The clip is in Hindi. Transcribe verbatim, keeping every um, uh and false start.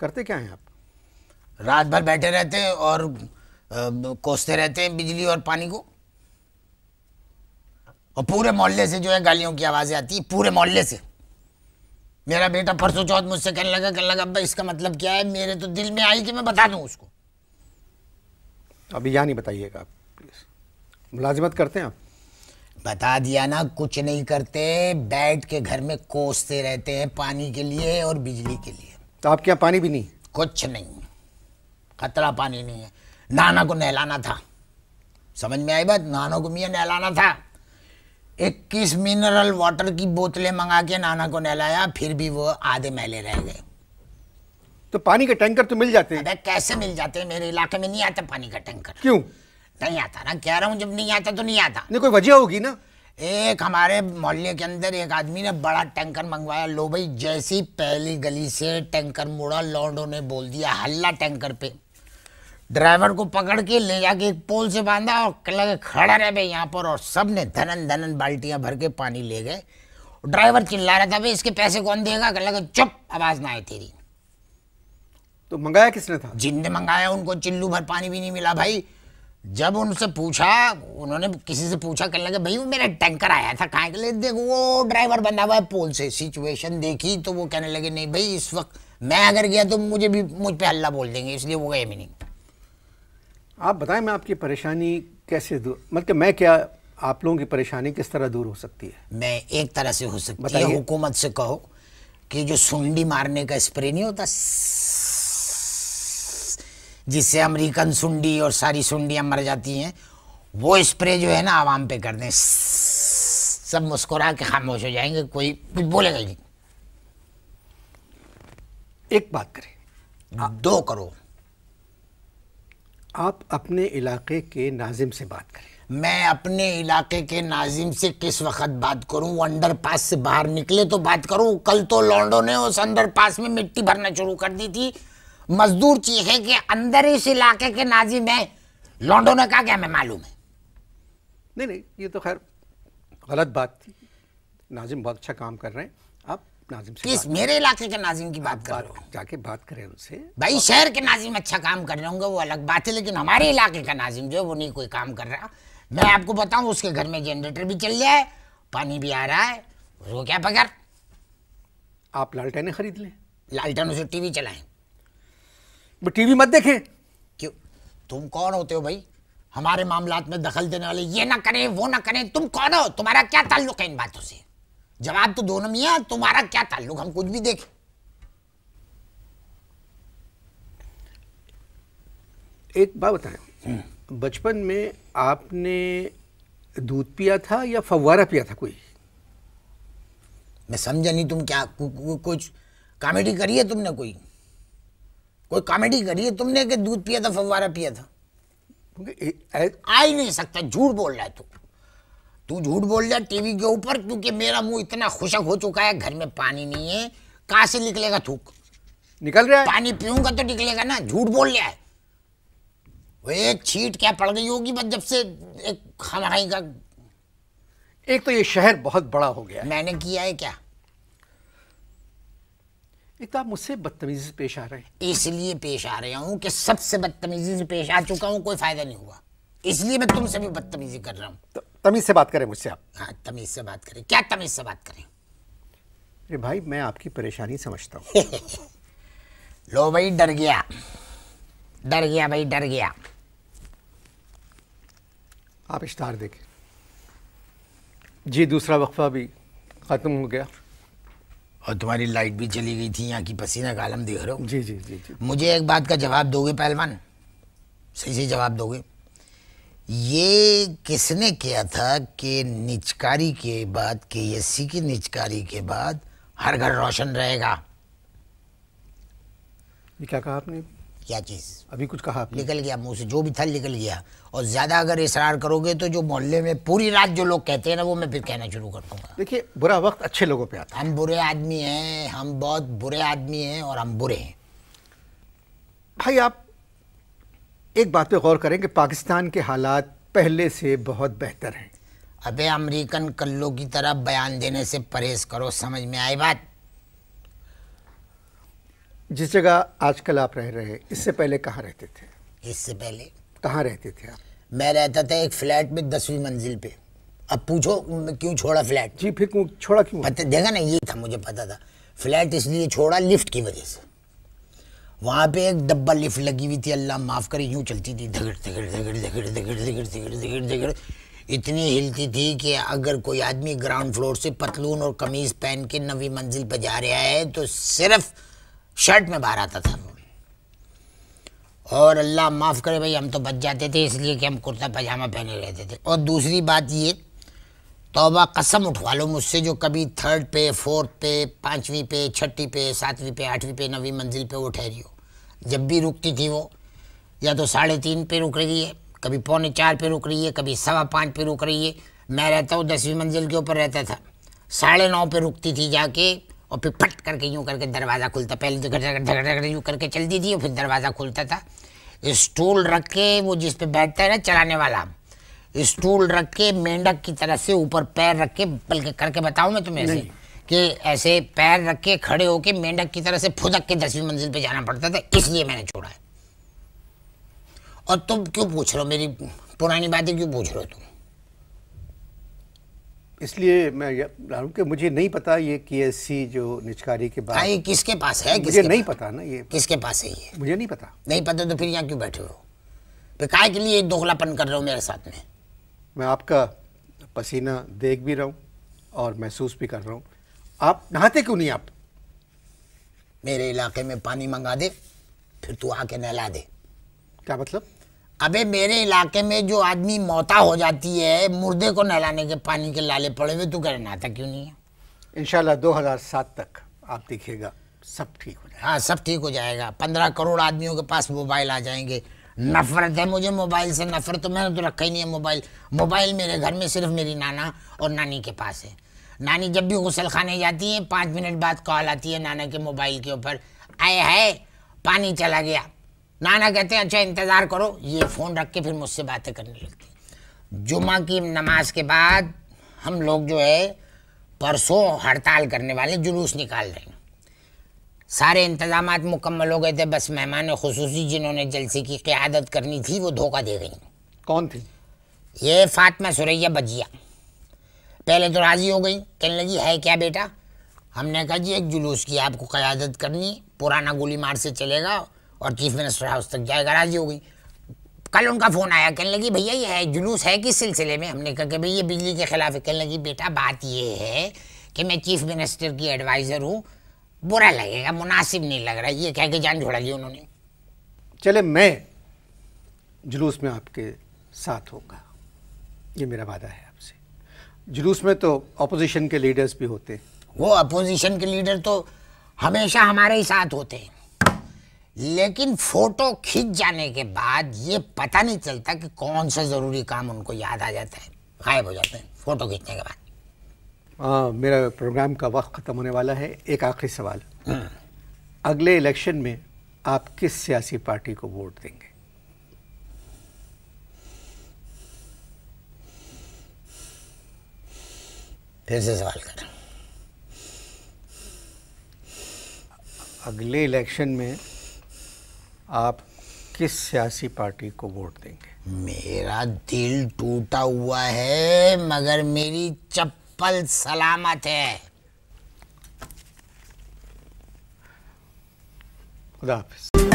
करते क्या हैं आप? रात भर बैठे रहते हैं और कोसते रहते हैं बिजली और पानी को, और पूरे मोहल्ले से जो है गालियों की आवाज़ें आती है, पूरे मोहल्ले से। मेरा बेटा परसों चौथ मुझसे कहने लगा कहने लगा अब्बा इसका मतलब क्या है, मेरे तो दिल में आई कि मैं बता दूं उसको। अभी यहाँ नहीं बताइएगा आप प्लीज़, मुलाजिमत करते हैं आप? बता दिया ना, कुछ नहीं करते, बैठ के घर में कोसते रहते हैं पानी के लिए और बिजली के लिए। तो आपके यहाँ पानी भी नहीं? कुछ नहीं, खतरा पानी नहीं है। नाना को नहलाना था, समझ में आई बात? नाना को मियाँ नहलाना था, इक्कीस मिनरल वाटर की बोतलें मंगा के नाना को नहलाया, फिर भी वो आधे मैले रह गए। तो पानी के टैंकर तो मिल जाते हैं? अरे कैसे मिल जाते हैं, मेरे इलाके में नहीं आता पानी का टैंकर। क्यों नहीं आता? ना कह रहा हूँ, जब नहीं आता तो नहीं आता। नहीं, कोई वजह होगी ना। एक हमारे मोहल्ले के अंदर एक आदमी ने बड़ा टैंकर मंगवाया। लो भाई, जैसी पहली गली से टैंकर मुड़ा, लौंडों ने बोल दिया हल्ला टैंकर पे। ड्राइवर को पकड़ के ले जाके एक पोल से बांधा और लगे खड़ा रह गए यहाँ पर, और सब ने धनन धनन बाल्टियाँ भर के पानी ले गए। ड्राइवर चिल्ला रहा था भाई इसके पैसे कौन देगा, लगे चुप आवाज़ ना आए तेरी। तो मंगाया किसने था? जिनने मंगाया उनको चिल्लू भर पानी भी नहीं मिला भाई। जब उनसे पूछा, उन्होंने किसी से पूछा, कहने लगे भाई वो मेरा टैंकर आया था कहाँ के लिए, देखो वो ड्राइवर बना हुआ है पोल से। सिचुएशन देखी तो वो कहने लगे नहीं भाई इस वक्त मैं अगर गया तो मुझे भी मुझ पे हल्ला बोल देंगे, इसलिए वो गए भी नहीं। आप बताएं मैं आपकी परेशानी कैसे दूर, मतलब मैं क्या, आप लोगों की परेशानी किस तरह दूर हो सकती है? मैं एक तरह से हो सकती है, हुकूमत से कहो कि जो सुंडी मारने का स्प्रे नहीं होता जिससे अमेरिकन सुंडी और सारी सुंडियाँ मर जाती हैं, वो स्प्रे जो है ना आवाम पे कर दें, सब मुस्कुरा के खामोश हो जाएंगे, कोई कुछ बोलेगा नहीं। एक बात करें, दो करो। आप अपने इलाके के नाजिम से बात करें। मैं अपने इलाके के नाजिम से किस वक्त बात करूं? अंडर पास से बाहर निकले तो बात करूं। कल तो लॉन्डो ने उस अंडर पास में मिट्टी भरना शुरू कर दी थी, मजदूर चीखे के अंदर इस इलाके के नाजिम है, लॉन्डो ने कहा क्या मैं मालूम है। नहीं नहीं, ये तो खैर गलत बात थी, नाजिम बहुत अच्छा काम कर रहे हैं। आप नाजिम से किस, मेरे इलाके के नाजिम की बात करो, जाके बात करें उनसे। भाई शहर के नाजिम अच्छा काम कर रहे होंगे वो अलग बात है, लेकिन हमारे इलाके का नाजिम जो है वो नहीं कोई काम कर रहा। मैं आपको बताऊँ, उसके घर में जनरेटर भी चल रहा है, पानी भी आ रहा है, उसको क्या पकड़। आप लालटेनें खरीद लें, लालटेनों से टी वी चलाएँ। टीवी मत देखें। क्यों, तुम कौन होते हो भाई हमारे मामलात में दखल देने वाले, ये ना करें वो ना करें, तुम कौन हो, तुम्हारा क्या ताल्लुक है इन बातों से? जवाब तो दोनों मियाँ, तुम्हारा क्या ताल्लुक, हम कुछ भी देखें। एक बात बताएं, बचपन में आपने दूध पिया था या फव्वारा पिया था कोई? मैं समझा नहीं, तुम क्या कु, कु, कुछ कॉमेडी करी है तुमने, कोई कोई कॉमेडी करी है तुमने कि दूध पिया था फव्वारा पिया था? आ ही नहीं सकता, झूठ बोल रहा है तू तू झूठ बोल रहा है टीवी के ऊपर, क्योंकि मेरा मुंह इतना खुशक हो चुका है, घर में पानी नहीं है, कहाँ से निकलेगा थूक? निकल रहा है, पानी पीऊंगा तो निकलेगा ना। झूठ बोल रहा है वो, एक छीट क्या पड़ गई होगी बस, जब से एक खाई का। एक तो ये शहर बहुत बड़ा हो गया। मैंने किया है क्या? एक तो आप मुझसे बदतमीजी से पेश आ रहे हैं। इसलिए पेश आ रहा हूँ कि सबसे बदतमीजी से पेश आ चुका हूँ, कोई फायदा नहीं हुआ, इसलिए मैं तुमसे भी बदतमीजी कर रहा हूँ। तो, तमीज से बात करें मुझसे आप। हाँ, तमीज से बात करें। क्या तमीज से बात करें? अरे भाई मैं आपकी परेशानी समझता हूँ। लो भाई डर गया, डर गया भाई, डर गया। आप इश्तार देखें जी, दूसरा वक्फा भी ख़त्म हो गया और तुम्हारी लाइट भी चली गई थी, यहाँ की पसीना का आलम देख रहे हो। जी जी जी जी। मुझे एक बात का जवाब दोगे पहलवान, सही सही जवाब दोगे, ये किसने किया था कि निचकारी के बाद, के एस सी की निचकारी के बाद हर घर रोशन रहेगा? ये क्या कहा आपने? क्या चीज़? अभी कुछ कहा आपने? निकल गया मुँह से, जो भी था निकल गया। और ज़्यादा अगर इसरार करोगे तो जो मोहल्ले में पूरी रात जो लोग कहते हैं ना, वो मैं फिर कहना शुरू कर दूँगा। देखिए बुरा वक्त अच्छे लोगों पे आता है। हम बुरे आदमी हैं, हम बहुत बुरे आदमी हैं, और हम बुरे हैं। भाई आप एक बात पे गौर करें कि पाकिस्तान के हालात पहले से बहुत बेहतर हैं। अब अमरीकन कल्लों की तरह बयान देने से परहेज़ करो, समझ में आई बात? जिस जगह आजकल आप रह रहे, इससे पहले कहाँ रहते थे? इससे पहले कहाँ रहते थे आप? मैं रहता था एक फ्लैट में दसवीं मंजिल पे। अब पूछो क्यों छोड़ा फ्लैट? जी फिर क्यों छोड़ा? क्यों पता देखा ना, ये था मुझे पता था। फ्लैट इसलिए छोड़ा लिफ्ट की वजह से। वहाँ पे एक डब्बा लिफ्ट लगी हुई थी, अल्लाह माफ़ करे, यूँ चलती थी, धगड़ धगड़ धगड़ धगड़ धगड़ धगड़ धगड़ धगड़ धगड़, इतनी हिलती थी कि अगर कोई आदमी ग्राउंड फ्लोर से पतलून और कमीज़ पहन के नवी मंजिल पर जा रहा है तो सिर्फ शर्ट में बाहर आता था। और अल्लाह माफ़ करे भाई, हम तो बच जाते थे इसलिए कि हम कुर्ता पजामा पहने रहते थे। और दूसरी बात ये, तौबा कसम उठवा लो मुझसे जो कभी थर्ड पे, फोर्थ पे, पाँचवीं पे, छठी पे, सातवीं पे, आठवीं पे, नवीं मंजिल पे वो ठहरी हो। जब भी रुकती थी वो या तो साढ़े तीन पे रुक रही है, कभी पौने चार पे रुक रही है, कभी सवा पाँच पे रुक रही है। मैं रहता हूँ दसवीं मंजिल के ऊपर रहता था, साढ़े नौ पे रुकती थी जाके और फिर फट करके यूँ करके दरवाज़ा खुलता। पहले तो घट घट घट यूँ करके चलती थी और फिर दरवाज़ा खुलता था। स्टूल रख के वो जिस पे बैठता है ना चलाने वाला, स्टूल रख के मेंढक की तरह से ऊपर पैर रख के, बल्कि करके बताऊँ मैं तुम्हें ऐसे कि ऐसे पैर रख के खड़े होके मेंढक की तरह से फुदक के दसवीं मंजिल पे जाना पड़ता था। इसलिए मैंने छोड़ा है। और तुम क्यों पूछ रहे हो मेरी पुरानी बातें, क्यों पूछ रहे हो तुम? इसलिए मैं कि मुझे नहीं पता ये कि ऐसी जो निचकारी के बात ये किसके पास है, किसके मुझे नहीं पता ना, ये किसके पास है ये मुझे नहीं पता। नहीं पता तो फिर यहाँ क्यों बैठे हो? फिर काय के लिए दोगलापन कर रहे हो मेरे साथ में? मैं आपका पसीना देख भी रहा हूँ और महसूस भी कर रहा हूँ। आप नहाते क्यों नहीं? आप मेरे इलाके में पानी मंगा दे फिर तू आके नहला दे। क्या मतलब? अबे मेरे इलाके में जो आदमी मौता हो जाती है, मुर्दे को नहलाने के पानी के लाले पड़े हुए, तू कहना था क्यों नहीं है? इंशाल्लाह दो हज़ार सात तक आप देखिएगा सब ठीक हो जाएगा। हाँ सब ठीक हो जाएगा। पंद्रह करोड़ आदमियों के पास मोबाइल आ जाएंगे। नफरत है मुझे मोबाइल से, नफरत तो मैंने तो रखा ही नहीं है। मोबाइल मोबाइल मेरे घर में सिर्फ मेरी नाना और नानी के पास है। नानी जब भी गुसल खाने जाती है पाँच मिनट बाद कॉल आती है नाना के मोबाइल के ऊपर, आए हाय पानी चला गया। नाना कहते हैं अच्छा इंतज़ार करो, ये फ़ोन रख के फिर मुझसे बातें करने लगती हैं। जुमा की नमाज के बाद हम लोग जो है परसों हड़ताल करने वाले, जुलूस निकाल रहे हैं। सारे इंतजाम मुकम्मल हो गए थे, बस मेहमान खुसूसी जिन्होंने जलसे की क़ियादत करनी थी वो धोखा दे गई। कौन थी? ये फ़ातिमा सुरैया बजिया। पहले तो राज़ी हो गई, कहने लगी है क्या बेटा? हमने कहा जी एक जुलूस की आपको क़ियादत करनी, पुराना गोली मार से चलेगा और चीफ मिनिस्टर हाउस तक जाएगा। राजी हो गई। कल उनका फ़ोन आया, कहने लगी भैया ये है जुलूस है किस सिलसिले में? हमने कहा कि भैया ये बिजली के ख़िलाफ़ है। कहने लगी बेटा बात ये है कि मैं चीफ मिनिस्टर की एडवाइज़र हूँ, बुरा लगेगा, मुनासिब नहीं लग रहा, ये कह के जान छोड़ा ली उन्होंने। चले मैं जुलूस में आपके साथ होगा, ये मेरा वादा है आपसे। जुलूस में तो अपोजिशन के लीडर्स भी होते हैं। वो अपोजिशन के लीडर तो हमेशा हमारे ही साथ होते हैं, लेकिन फ़ोटो खींच जाने के बाद ये पता नहीं चलता कि कौन सा ज़रूरी काम उनको याद आ जाता है, गायब हो जाते हैं फ़ोटो खींचने के बाद। आ, मेरा प्रोग्राम का वक्त ख़त्म होने वाला है। एक आखिरी सवाल, अगले इलेक्शन में आप किस सियासी पार्टी को वोट देंगे? फिर से सवाल कर। अगले इलेक्शन में आप किस सियासी पार्टी को वोट देंगे? मेरा दिल टूटा हुआ है मगर मेरी चप्पल सलामत है। खुदा हाफिज़।